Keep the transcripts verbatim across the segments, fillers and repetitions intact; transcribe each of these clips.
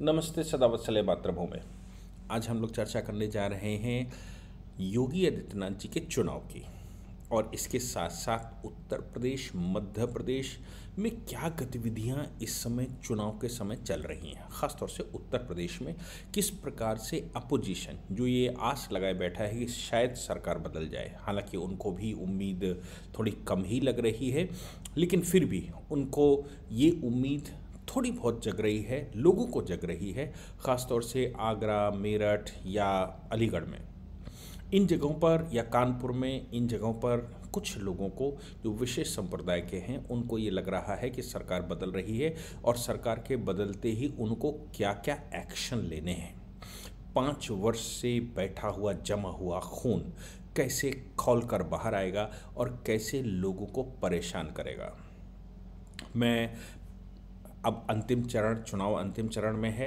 नमस्ते सदावत्सले मातृभूमि। आज हम लोग चर्चा करने जा रहे हैं योगी आदित्यनाथ जी के चुनाव की, और इसके साथ साथ उत्तर प्रदेश, मध्य प्रदेश में क्या गतिविधियां इस समय चुनाव के समय चल रही हैं, ख़ासतौर से उत्तर प्रदेश में किस प्रकार से अपोजिशन जो ये आस लगाए बैठा है कि शायद सरकार बदल जाए, हालांकि उनको भी उम्मीद थोड़ी कम ही लग रही है, लेकिन फिर भी उनको ये उम्मीद थोड़ी बहुत जग रही है, लोगों को जग रही है, ख़ासतौर से आगरा, मेरठ या अलीगढ़ में, इन जगहों पर या कानपुर में, इन जगहों पर कुछ लोगों को जो विशेष संप्रदाय के हैं उनको ये लग रहा है कि सरकार बदल रही है और सरकार के बदलते ही उनको क्या क्या एक्शन लेने हैं। पाँच वर्ष से बैठा हुआ जमा हुआ खून कैसे खौल कर बाहर आएगा और कैसे लोगों को परेशान करेगा। मैं अब अंतिम चरण, चुनाव अंतिम चरण में है।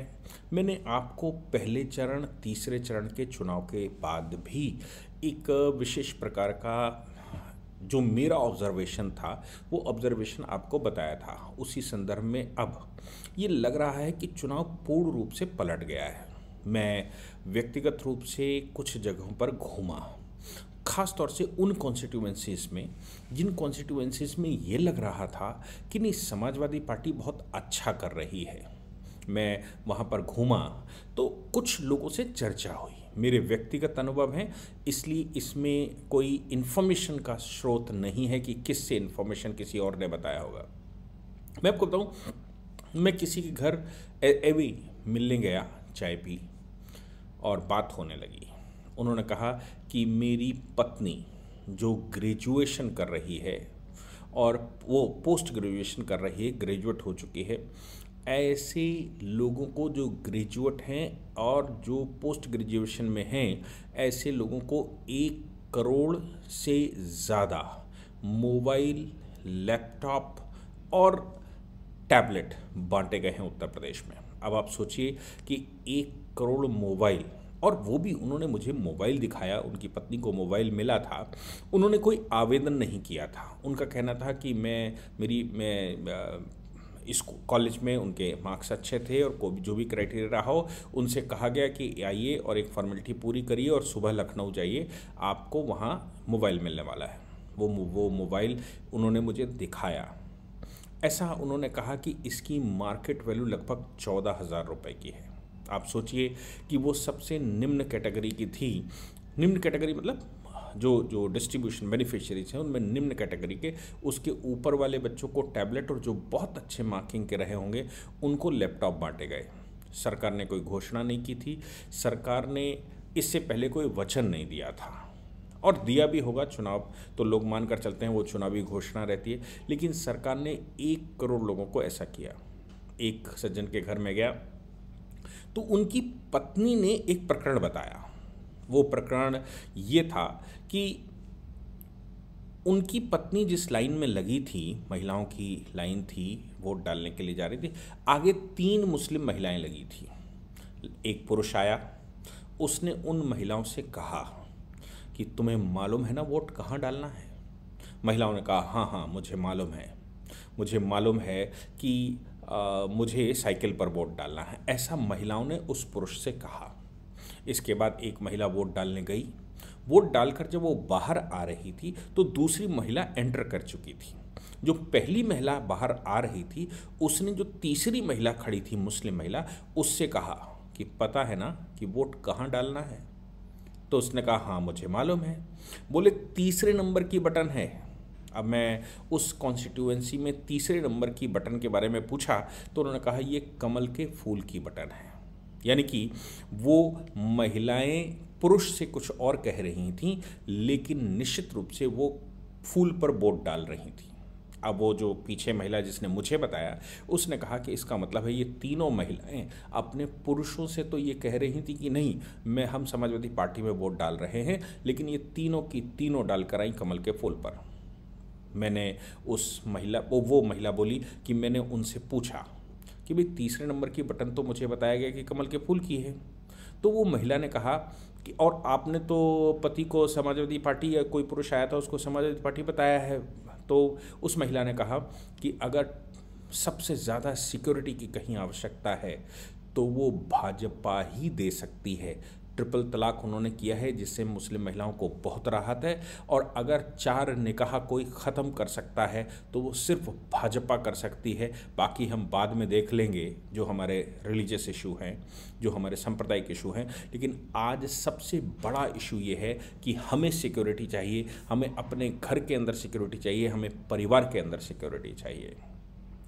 मैंने आपको पहले चरण, तीसरे चरण के चुनाव के बाद भी एक विशेष प्रकार का जो मेरा ऑब्जर्वेशन था वो ऑब्जर्वेशन आपको बताया था। उसी संदर्भ में अब ये लग रहा है कि चुनाव पूर्ण रूप से पलट गया है। मैं व्यक्तिगत रूप से कुछ जगहों पर घूमा, ख़ास तौर से उन कॉन्स्टिट्यूएंसीज़ में जिन कॉन्स्टिट्यूएंसीज़ में ये लग रहा था कि नहीं, समाजवादी पार्टी बहुत अच्छा कर रही है। मैं वहाँ पर घूमा तो कुछ लोगों से चर्चा हुई, मेरे व्यक्तिगत अनुभव हैं, इसलिए इसमें कोई इन्फॉर्मेशन का स्रोत नहीं है कि किससे इन्फॉर्मेशन किसी और ने बताया होगा। मैं आपको बताऊँ, मैं किसी के घर एवी मिलने गया, चाय पी और बात होने लगी। उन्होंने कहा कि मेरी पत्नी जो ग्रेजुएशन कर रही है और वो पोस्ट ग्रेजुएशन कर रही है, ग्रेजुएट हो चुकी है, ऐसे लोगों को जो ग्रेजुएट हैं और जो पोस्ट ग्रेजुएशन में हैं, ऐसे लोगों को एक करोड़ से ज़्यादा मोबाइल, लैपटॉप और टैबलेट बांटे गए हैं उत्तर प्रदेश में। अब आप सोचिए कि एक करोड़ मोबाइल, और वो भी उन्होंने मुझे मोबाइल दिखाया, उनकी पत्नी को मोबाइल मिला था, उन्होंने कोई आवेदन नहीं किया था। उनका कहना था कि मैं मेरी मैं इस कॉलेज में उनके मार्क्स अच्छे थे और कोई जो भी क्राइटेरिया रहा हो उनसे कहा गया कि आइए और एक फॉर्मेलिटी पूरी करिए और सुबह लखनऊ जाइए, आपको वहाँ मोबाइल मिलने वाला है। वो वो मोबाइल उन्होंने मुझे दिखाया। ऐसा उन्होंने कहा कि इसकी मार्केट वैल्यू लगभग चौदह हज़ार रुपये की है। आप सोचिए कि वो सबसे निम्न कैटेगरी की थी, निम्न कैटेगरी मतलब जो जो डिस्ट्रीब्यूशन बेनिफिशियरीज हैं उनमें निम्न कैटेगरी के, उसके ऊपर वाले बच्चों को टैबलेट और जो बहुत अच्छे मार्किंग के रहे होंगे उनको लैपटॉप बांटे गए। सरकार ने कोई घोषणा नहीं की थी, सरकार ने इससे पहले कोई वचन नहीं दिया था, और दिया भी होगा, चुनाव तो लोग मानकर चलते हैं, वो चुनावी घोषणा रहती है, लेकिन सरकार ने एक करोड़ लोगों को ऐसा किया। एक सज्जन के घर में गया तो उनकी पत्नी ने एक प्रकरण बताया। वो प्रकरण ये था कि उनकी पत्नी जिस लाइन में लगी थी, महिलाओं की लाइन थी, वोट डालने के लिए जा रही थी, आगे तीन मुस्लिम महिलाएं लगी थी। एक पुरुष आया, उसने उन महिलाओं से कहा कि तुम्हें मालूम है ना वोट कहाँ डालना है। महिलाओं ने कहा हाँ हाँ मुझे मालूम है, मुझे मालूम है कि आ, मुझे साइकिल पर वोट डालना है, ऐसा महिलाओं ने उस पुरुष से कहा। इसके बाद एक महिला वोट डालने गई, वोट डालकर जब वो बाहर आ रही थी तो दूसरी महिला एंटर कर चुकी थी। जो पहली महिला बाहर आ रही थी उसने जो तीसरी महिला खड़ी थी, मुस्लिम महिला, उससे कहा कि पता है ना कि वोट कहाँ डालना है, तो उसने कहा हाँ मुझे मालूम है। बोले तीसरे नंबर की बटन है। अब मैं उस कॉन्स्टिट्यूएंसी में तीसरे नंबर की बटन के बारे में पूछा तो उन्होंने कहा ये कमल के फूल की बटन है। यानी कि वो महिलाएं पुरुष से कुछ और कह रही थीं, लेकिन निश्चित रूप से वो फूल पर वोट डाल रही थी। अब वो जो पीछे महिला जिसने मुझे बताया उसने कहा कि इसका मतलब है ये तीनों महिलाएं अपने पुरुषों से तो ये कह रही थी कि नहीं मैं हम समाजवादी पार्टी में वोट डाल रहे हैं, लेकिन ये तीनों की तीनों डाल कर आई कमल के फूल पर। मैंने उस महिला वो वो महिला बोली कि मैंने उनसे पूछा कि भाई तीसरे नंबर की बटन तो मुझे बताया गया कि कमल के फूल की है, तो वो महिला ने कहा कि और आपने तो पति को समाजवादी पार्टी या कोई पुरुष आया था उसको समाजवादी पार्टी बताया है। तो उस महिला ने कहा कि अगर सबसे ज़्यादा सिक्योरिटी की कहीं आवश्यकता है तो वो भाजपा ही दे सकती है। ट्रिपल तलाक उन्होंने किया है जिससे मुस्लिम महिलाओं को बहुत राहत है, और अगर चार निकाह कोई ख़त्म कर सकता है तो वो सिर्फ भाजपा कर सकती है। बाकी हम बाद में देख लेंगे जो हमारे रिलीजियस इशू हैं, जो हमारे सांप्रदायिक इशू हैं, लेकिन आज सबसे बड़ा इशू ये है कि हमें सिक्योरिटी चाहिए, हमें अपने घर के अंदर सिक्योरिटी चाहिए, हमें परिवार के अंदर सिक्योरिटी चाहिए।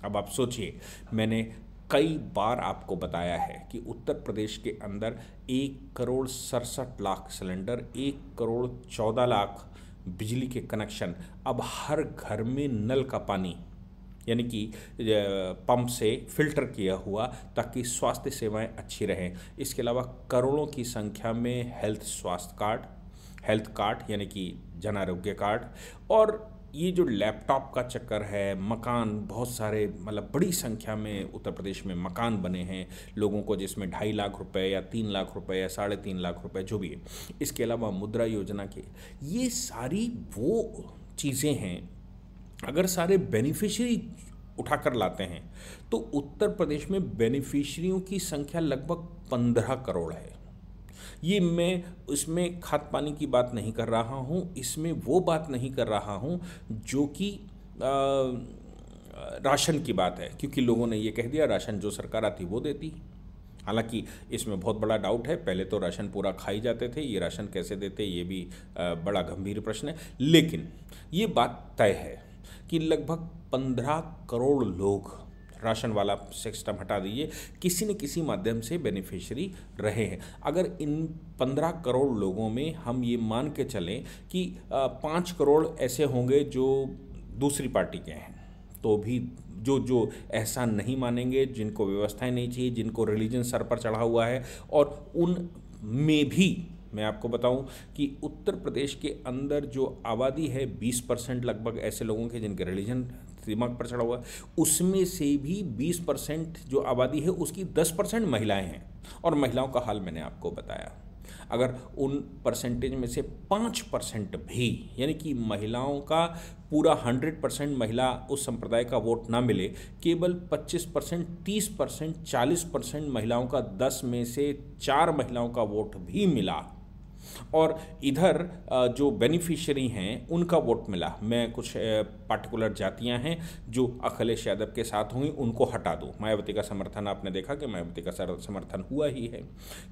अब आप सोचिए, मैंने कई बार आपको बताया है कि उत्तर प्रदेश के अंदर एक करोड़ सड़सठ लाख सिलेंडर, एक करोड़ चौदह लाख बिजली के कनेक्शन, अब हर घर में नल का पानी यानी कि पंप से फिल्टर किया हुआ ताकि स्वास्थ्य सेवाएं अच्छी रहें। इसके अलावा करोड़ों की संख्या में हेल्थ स्वास्थ्य कार्ड, हेल्थ कार्ड यानी कि जन आरोग्य कार्ड, और ये जो लैपटॉप का चक्कर है, मकान बहुत सारे, मतलब बड़ी संख्या में उत्तर प्रदेश में मकान बने हैं लोगों को, जिसमें ढाई लाख रुपए या तीन लाख रुपए या साढ़े तीन लाख रुपए जो भी है। इसके अलावा मुद्रा योजना के, ये सारी वो चीज़ें हैं, अगर सारे बेनिफिशियरी उठाकर लाते हैं तो उत्तर प्रदेश में बेनिफिशियरियों की संख्या लगभग पंद्रह करोड़ है। ये मैं उसमें खाद पानी की बात नहीं कर रहा हूँ, इसमें वो बात नहीं कर रहा हूँ जो कि राशन की बात है, क्योंकि लोगों ने ये कह दिया राशन जो सरकार आती वो देती। हालांकि इसमें बहुत बड़ा डाउट है, पहले तो राशन पूरा खाई जाते थे, ये राशन कैसे देते ये भी बड़ा गंभीर प्रश्न है, लेकिन ये बात तय है कि लगभग पंद्रह करोड़ लोग, राशन वाला सिस्टम हटा दीजिए, किसी न किसी माध्यम से बेनिफिशियरी रहे हैं। अगर इन पंद्रह करोड़ लोगों में हम ये मान के चलें कि पाँच करोड़ ऐसे होंगे जो दूसरी पार्टी के हैं, तो भी जो जो एहसान नहीं मानेंगे, जिनको व्यवस्थाएं नहीं चाहिए, जिनको रिलीजन सर पर चढ़ा हुआ है, और उन में भी मैं आपको बताऊं कि उत्तर प्रदेश के अंदर जो आबादी है बीस परसेंट लगभग ऐसे लोगों के जिनके रिलीजन दिमाग पर चढ़ा हुआ है, उसमें से भी बीस परसेंट जो आबादी है उसकी दस परसेंट महिलाएं हैं, और महिलाओं का हाल मैंने आपको बताया। अगर उन परसेंटेज में से पाँच परसेंट भी, यानी कि महिलाओं का पूरा हंड्रेड परसेंट महिला उस संप्रदाय का वोट ना मिले, केवल पच्चीस परसेंट, तीस परसेंट, चालीस परसेंट महिलाओं का, दस में से चार महिलाओं का वोट भी मिला, और इधर जो बेनिफिशियरी हैं उनका वोट मिला, मैं कुछ पार्टिकुलर जातियां हैं जो अखिलेश यादव के साथ हुई उनको हटा दो, मायावती का समर्थन, आपने देखा कि मायावती का समर्थन हुआ ही है।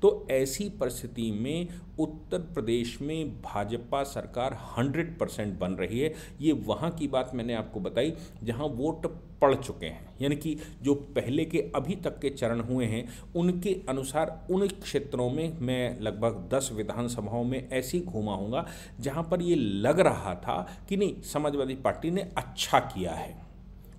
तो ऐसी परिस्थिति में उत्तर प्रदेश में भाजपा सरकार हंड्रेड परसेंट बन रही है। ये वहाँ की बात मैंने आपको बताई जहाँ वोट पड़ चुके हैं, यानी कि जो पहले के अभी तक के चरण हुए हैं उनके अनुसार उन क्षेत्रों में मैं लगभग दस विधानसभाओं में ऐसी घूमा हूँगा जहाँ पर ये लग रहा था कि नहीं, समाजवादी पार्टी ने अच्छा किया है।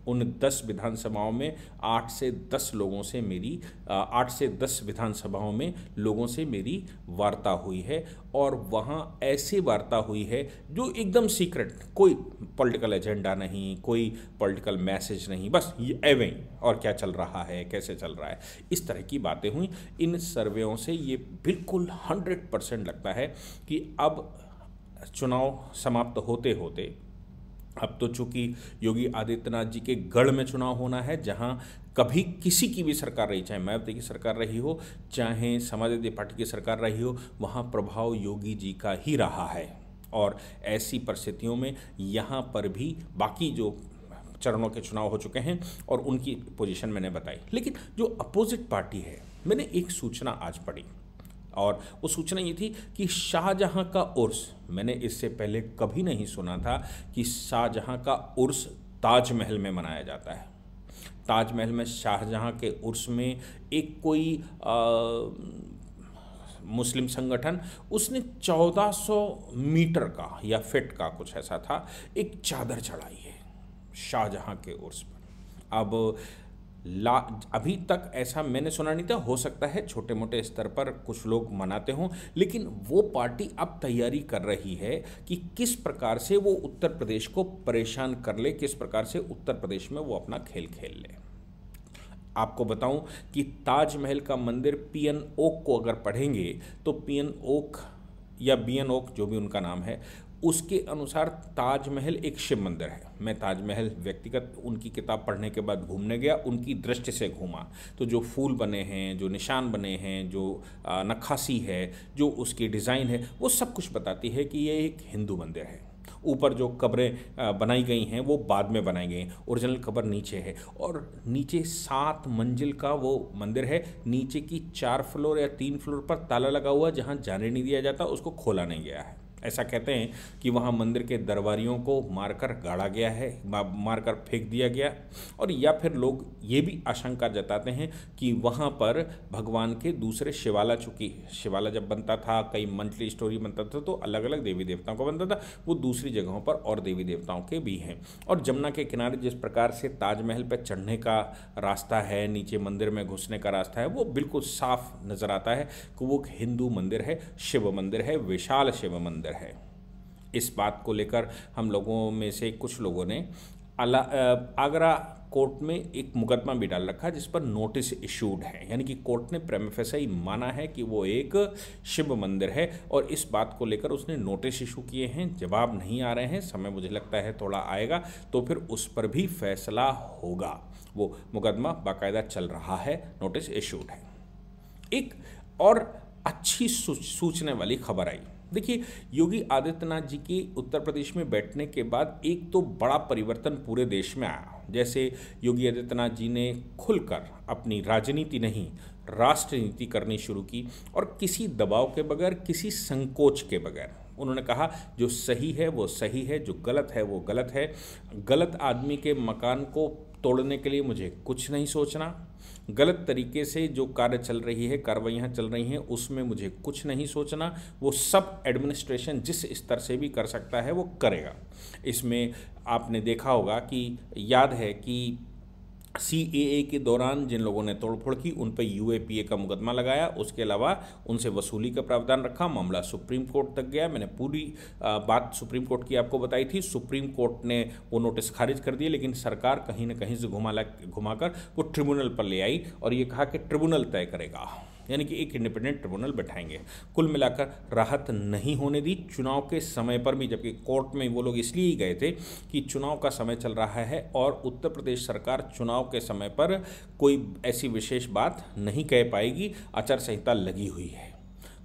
उन दस विधानसभाओं में आठ से दस लोगों से मेरी आठ से दस विधानसभाओं में लोगों से मेरी वार्ता हुई है, और वहाँ ऐसी वार्ता हुई है जो एकदम सीक्रेट, कोई पॉलिटिकल एजेंडा नहीं, कोई पॉलिटिकल मैसेज नहीं, बस ये एवें और क्या चल रहा है, कैसे चल रहा है, इस तरह की बातें हुई। इन सर्वेयों से ये बिल्कुल हंड्रेड परसेंट लगता है कि अब चुनाव समाप्त होते होते, अब तो चूँकि योगी आदित्यनाथ जी के गढ़ में चुनाव होना है, जहां कभी किसी की भी सरकार रही, चाहे मायावती की सरकार रही हो, चाहे समाजवादी पार्टी की सरकार रही हो, वहां प्रभाव योगी जी का ही रहा है। और ऐसी परिस्थितियों में यहां पर भी बाकी जो चरणों के चुनाव हो चुके हैं और उनकी पोजीशन मैंने बताई, लेकिन जो अपोजिट पार्टी है, मैंने एक सूचना आज पढ़ी और वो सूचना ये थी कि शाहजहां का उर्स, मैंने इससे पहले कभी नहीं सुना था कि शाहजहां का उर्स ताजमहल में मनाया जाता है। ताजमहल में शाहजहां के उर्स में एक कोई आ, मुस्लिम संगठन, उसने चौदह सौ मीटर का या फिट का कुछ ऐसा था, एक चादर चढ़ाई है शाहजहां के उर्स पर। अब ला अभी तक ऐसा मैंने सुना नहीं था, हो सकता है छोटे मोटे स्तर पर कुछ लोग मनाते हों, लेकिन वो पार्टी अब तैयारी कर रही है कि किस प्रकार से वो उत्तर प्रदेश को परेशान कर ले, किस प्रकार से उत्तर प्रदेश में वो अपना खेल खेल ले। आपको बताऊं कि ताजमहल का मंदिर पी एन ओक को अगर पढ़ेंगे तो पी एन ओक या बी एन ओक जो भी उनका नाम है, उसके अनुसार ताजमहल एक शिव मंदिर है। मैं ताजमहल व्यक्तिगत उनकी किताब पढ़ने के बाद घूमने गया, उनकी दृष्टि से घूमा, तो जो फूल बने हैं, जो निशान बने हैं, जो नक्काशी है, जो उसकी डिज़ाइन है, वो सब कुछ बताती है कि ये एक हिंदू मंदिर है। ऊपर जो कब्रें बनाई गई हैं वो बाद में बनाई गई हैं, ओरिजिनल कब्र नीचे है, और नीचे सात मंजिल का वो मंदिर है। नीचे की चार फ्लोर या तीन फ्लोर पर ताला लगा हुआ, जहाँ जाने नहीं दिया जाता, उसको खोला नहीं गया है। ऐसा कहते हैं कि वहाँ मंदिर के दरबारियों को मारकर गाड़ा गया है, मारकर फेंक दिया गया। और या फिर लोग ये भी आशंका जताते हैं कि वहाँ पर भगवान के दूसरे शिवाला, चूँकि शिवाला जब बनता था, कई मंथली स्टोरी बनता था, तो अलग अलग देवी देवताओं का बनता था, वो दूसरी जगहों पर और देवी देवताओं के भी हैं। और जमुना के किनारे जिस प्रकार से ताजमहल पर चढ़ने का रास्ता है, नीचे मंदिर में घुसने का रास्ता है, वो बिल्कुल साफ नज़र आता है कि वो हिंदू मंदिर है, शिव मंदिर है, विशाल शिव मंदिर है। इस बात को लेकर हम लोगों में से कुछ लोगों ने आगरा कोर्ट में एक मुकदमा भी डाल रखा है, जिस पर नोटिस इशूड है, यानी कि कोर्ट ने प्राइमा फेcie माना है कि वो एक शिव मंदिर है, और इस बात को लेकर उसने नोटिस इशू किए हैं। जवाब नहीं आ रहे हैं, समय मुझे लगता है थोड़ा आएगा तो फिर उस पर भी फैसला होगा। वो मुकदमा बाकायदा चल रहा है, नोटिस इशूड है। एक और अच्छी सूचने वाली खबर आई। देखिए, योगी आदित्यनाथ जी के उत्तर प्रदेश में बैठने के बाद एक तो बड़ा परिवर्तन पूरे देश में आया। जैसे योगी आदित्यनाथ जी ने खुलकर अपनी राजनीति नहीं, राष्ट्रनीति करनी शुरू की, और किसी दबाव के बगैर, किसी संकोच के बगैर उन्होंने कहा जो सही है वो सही है, जो गलत है वो गलत है। गलत आदमी के मकान को तोड़ने के लिए मुझे कुछ नहीं सोचना, गलत तरीके से जो कार्य चल रही है, कार्रवाइयाँ चल रही हैं, उसमें मुझे कुछ नहीं सोचना। वो सब एडमिनिस्ट्रेशन जिस स्तर से भी कर सकता है वो करेगा। इसमें आपने देखा होगा कि याद है कि सी ए ए के दौरान जिन लोगों ने तोड़फोड़ की उन पर यू ए पी ए का मुकदमा लगाया, उसके अलावा उनसे वसूली का प्रावधान रखा। मामला सुप्रीम कोर्ट तक गया। मैंने पूरी बात सुप्रीम कोर्ट की आपको बताई थी। सुप्रीम कोर्ट ने वो नोटिस खारिज कर दिए, लेकिन सरकार कहीं ना कहीं से घुमा घुमाकर वो ट्रिब्यूनल पर ले आई और ये कहा कि ट्रिब्यूनल तय करेगा, यानी कि एक इंडिपेंडेंट ट्रिब्यूनल बैठाएंगे। कुल मिलाकर राहत नहीं होने दी चुनाव के समय पर भी, जबकि कोर्ट में वो लोग इसलिए ही गए थे कि चुनाव का समय चल रहा है और उत्तर प्रदेश सरकार चुनाव के समय पर कोई ऐसी विशेष बात नहीं कह पाएगी, आचार संहिता लगी हुई है।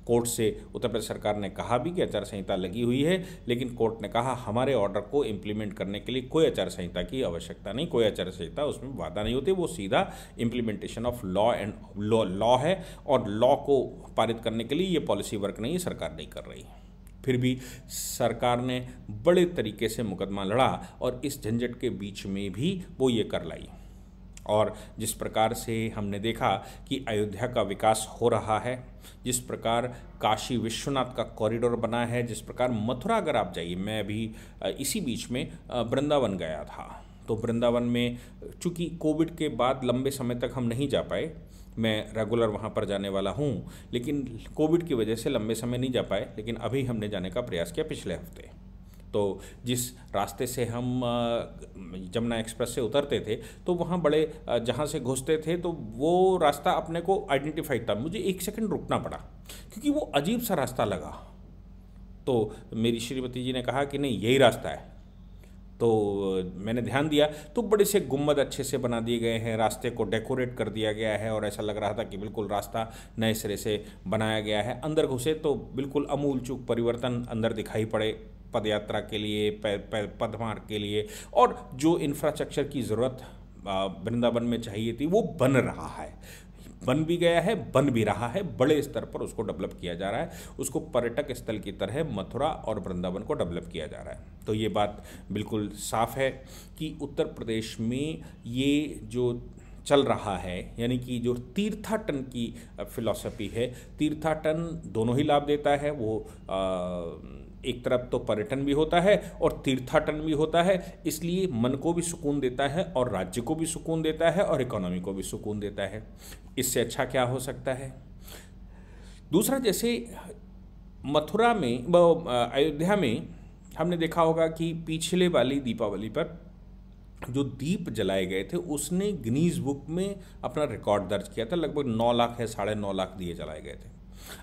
कोर्ट से उत्तर प्रदेश सरकार ने कहा भी कि आचार संहिता लगी हुई है, लेकिन कोर्ट ने कहा हमारे ऑर्डर को इम्प्लीमेंट करने के लिए कोई आचार संहिता की आवश्यकता नहीं, कोई आचार संहिता उसमें बाधा नहीं होती, वो सीधा implementation of law and law law है, और लॉ को पारित करने के लिए ये पॉलिसी वर्क नहीं, सरकार नहीं कर रही। फिर भी सरकार ने बड़े तरीके से मुकदमा लड़ा और इस झंझट के बीच में भी वो ये कर लाई। और जिस प्रकार से हमने देखा कि अयोध्या का विकास हो रहा है, जिस प्रकार काशी विश्वनाथ का कॉरिडोर बना है, जिस प्रकार मथुरा, अगर आप जाइए, मैं अभी इसी बीच में वृंदावन गया था, तो वृंदावन में चूँकि कोविड के बाद लंबे समय तक हम नहीं जा पाए, मैं रेगुलर वहाँ पर जाने वाला हूँ, लेकिन कोविड की वजह से लंबे समय नहीं जा पाए, लेकिन अभी हमने जाने का प्रयास किया पिछले हफ्ते। तो जिस रास्ते से हम जमुना एक्सप्रेस से उतरते थे, तो वहाँ बड़े जहाँ से घुसते थे, तो वो रास्ता अपने को आइडेंटिफाई था, मुझे एक सेकंड रुकना पड़ा क्योंकि वो अजीब सा रास्ता लगा। तो मेरी श्रीमती जी ने कहा कि नहीं यही रास्ता है, तो मैंने ध्यान दिया तो बड़े से गुम्बद अच्छे से बना दिए गए हैं, रास्ते को डेकोरेट कर दिया गया है, और ऐसा लग रहा था कि बिल्कुल रास्ता नए सिरे से बनाया गया है। अंदर घुसे तो बिल्कुल अमूलचूक परिवर्तन अंदर दिखाई पड़े, पदयात्रा के लिए, पदमार्ग के लिए, और जो इंफ्रास्ट्रक्चर की ज़रूरत वृंदावन में चाहिए थी वो बन रहा है, बन भी गया है, बन भी रहा है, बड़े स्तर पर उसको डेवलप किया जा रहा है, उसको पर्यटक स्थल की तरह मथुरा और वृंदावन को डेवलप किया जा रहा है। तो ये बात बिल्कुल साफ है कि उत्तर प्रदेश में ये जो चल रहा है, यानी कि जो तीर्थाटन की फिलॉसफी है, तीर्थाटन दोनों ही लाभ देता है, वो आ, एक तरफ तो पर्यटन भी होता है और तीर्थाटन भी होता है, इसलिए मन को भी सुकून देता है और राज्य को भी सुकून देता है और इकोनॉमी को भी सुकून देता है। इससे अच्छा क्या हो सकता है। दूसरा, जैसे मथुरा में, अयोध्या में हमने देखा होगा कि पिछले वाली दीपावली पर जो दीप जलाए गए थे उसने गिनीज बुक में अपना रिकॉर्ड दर्ज किया था, लगभग नौ लाख है साढ़े नौ लाख दिए जलाए गए थे।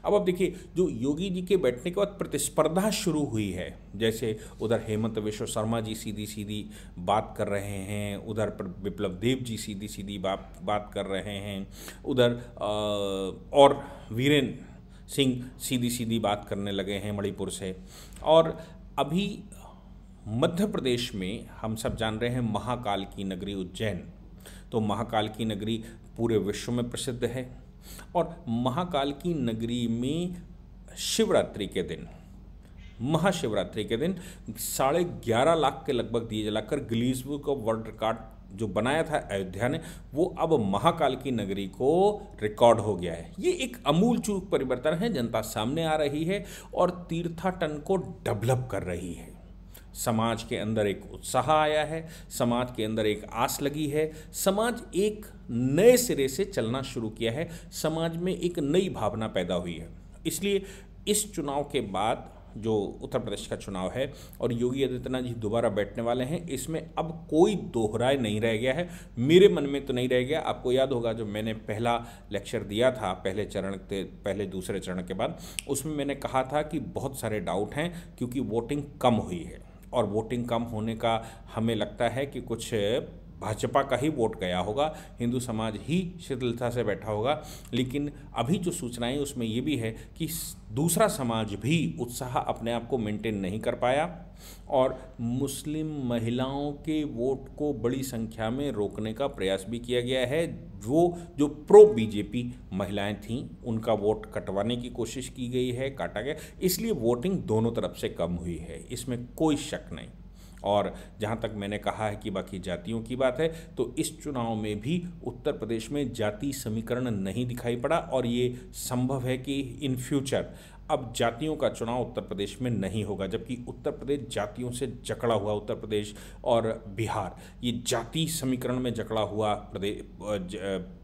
अब आप देखिए जो योगी जी के बैठने के बाद प्रतिस्पर्धा शुरू हुई है, जैसे उधर हेमंत विश्व शर्मा जी सीधी सीधी बात कर रहे हैं, उधर पर विप्लव देव जी सीधी सीधी बात बात कर रहे हैं, उधर और वीरेन सिंह सीधी सीधी बात करने लगे हैं मणिपुर से। और अभी मध्य प्रदेश में हम सब जान रहे हैं महाकाल की नगरी उज्जैन, तो महाकाल की नगरी पूरे विश्व में प्रसिद्ध है। और महाकाल की नगरी में शिवरात्रि के दिन, महाशिवरात्रि के दिन साढ़े ग्यारह लाख के लगभग दिए जलाकर Guinness book of world record जो बनाया था अयोध्या ने, वो अब महाकाल की नगरी को रिकॉर्ड हो गया है। ये एक अमूलचूल परिवर्तन है, जनता सामने आ रही है और तीर्थाटन को डेवलप कर रही है। समाज के अंदर एक उत्साह आया है, समाज के अंदर एक आस लगी है, समाज एक नए सिरे से चलना शुरू किया है, समाज में एक नई भावना पैदा हुई है। इसलिए इस चुनाव के बाद जो उत्तर प्रदेश का चुनाव है और योगी आदित्यनाथ जी दोबारा बैठने वाले हैं, इसमें अब कोई दोहराय नहीं रह गया है, मेरे मन में तो नहीं रह गया। आपको याद होगा जो मैंने पहला लेक्चर दिया था पहले चरण के पहले दूसरे चरण के बाद, उसमें मैंने कहा था कि बहुत सारे डाउट हैं क्योंकि वोटिंग कम हुई है और वोटिंग कम होने का हमें लगता है कि कुछ भाजपा का ही वोट गया होगा, हिंदू समाज ही शिथिलता से बैठा होगा। लेकिन अभी जो सूचनाएं उसमें ये भी है कि दूसरा समाज भी उत्साह अपने आप को मेंटेन नहीं कर पाया और मुस्लिम महिलाओं के वोट को बड़ी संख्या में रोकने का प्रयास भी किया गया है। वो जो प्रो बीजेपी महिलाएं थीं उनका वोट कटवाने की कोशिश की गई है, काटा गया, इसलिए वोटिंग दोनों तरफ से कम हुई है, इसमें कोई शक नहीं। और जहाँ तक मैंने कहा है कि बाकी जातियों की बात है, तो इस चुनाव में भी उत्तर प्रदेश में जाति समीकरण नहीं दिखाई पड़ा और ये संभव है कि इन फ्यूचर अब जातियों का चुनाव उत्तर प्रदेश में नहीं होगा, जबकि उत्तर प्रदेश जातियों से जकड़ा हुआ, उत्तर प्रदेश और बिहार ये जाति समीकरण में जकड़ा हुआ प्रदेश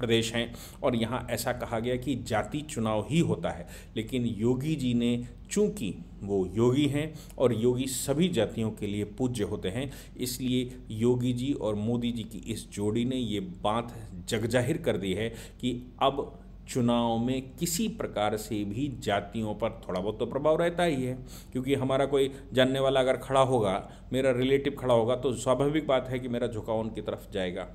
प्रदेश हैं और यहाँ ऐसा कहा गया कि जाति चुनाव ही होता है। लेकिन योगी जी ने, चूंकि वो योगी हैं और योगी सभी जातियों के लिए पूज्य होते हैं, इसलिए योगी जी और मोदी जी की इस जोड़ी ने ये बात जगजाहिर कर दी है कि अब चुनाव में किसी प्रकार से भी जातियों पर थोड़ा बहुत तो प्रभाव रहता ही है, क्योंकि हमारा कोई जानने वाला अगर खड़ा होगा, मेरा रिलेटिव खड़ा होगा, तो स्वाभाविक बात है कि मेरा झुकाव उनकी तरफ जाएगा।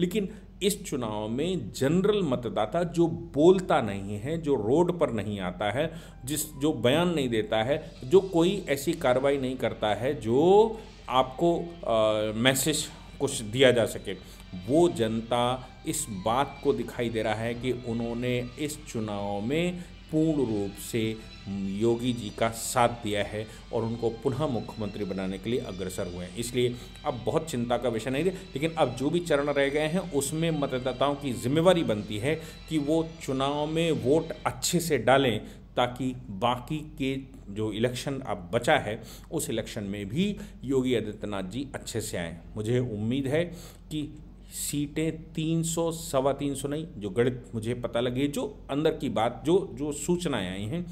लेकिन इस चुनाव में जनरल मतदाता जो बोलता नहीं है, जो रोड पर नहीं आता है, जिस जो बयान नहीं देता है, जो कोई ऐसी कार्रवाई नहीं करता है जो आपको मैसेज कुछ दिया जा सके, वो जनता इस बात को दिखाई दे रहा है कि उन्होंने इस चुनाव में पूर्ण रूप से योगी जी का साथ दिया है और उनको पुनः मुख्यमंत्री बनाने के लिए अग्रसर हुए हैं। इसलिए अब बहुत चिंता का विषय नहीं है, लेकिन अब जो भी चरण रह गए हैं उसमें मतदाताओं की जिम्मेवारी बनती है कि वो चुनाव में वोट अच्छे से डालें ताकि बाकी के जो इलेक्शन अब बचा है उस इलेक्शन में भी योगी आदित्यनाथ जी अच्छे से आएँ। मुझे उम्मीद है कि सीटें तीन सौ, सवा तीन सौ नहीं, जो गणित मुझे पता लगे, जो अंदर की बात, जो जो सूचनाएं आई हैं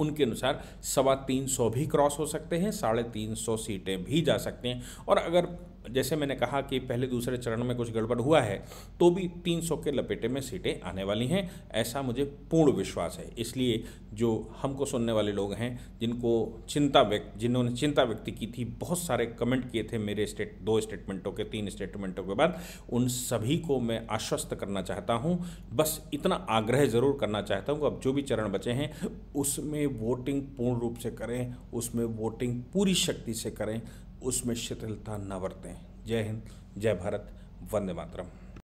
उनके अनुसार सवा तीन सौ भी क्रॉस हो सकते हैं, साढ़े तीन सौ सीटें भी जा सकते हैं। और अगर जैसे मैंने कहा कि पहले दूसरे चरण में कुछ गड़बड़ हुआ है तो भी तीन सौ के लपेटे में सीटें आने वाली हैं, ऐसा मुझे पूर्ण विश्वास है। इसलिए जो हमको सुनने वाले लोग हैं, जिनको चिंता व्यक्त जिन्होंने चिंता व्यक्त की थी, बहुत सारे कमेंट किए थे मेरे स्टेट दो स्टेटमेंटों के तीन स्टेटमेंटों के बाद, उन सभी को मैं आश्वस्त करना चाहता हूँ। बस इतना आग्रह ज़रूर करना चाहता हूँ कि अब जो भी चरण बचे हैं उसमें वोटिंग पूर्ण रूप से करें, उसमें वोटिंग पूरी शक्ति से करें, उसमें शिथिलता न बरतें। जय हिंद, जय भारत, वंदे मातरम।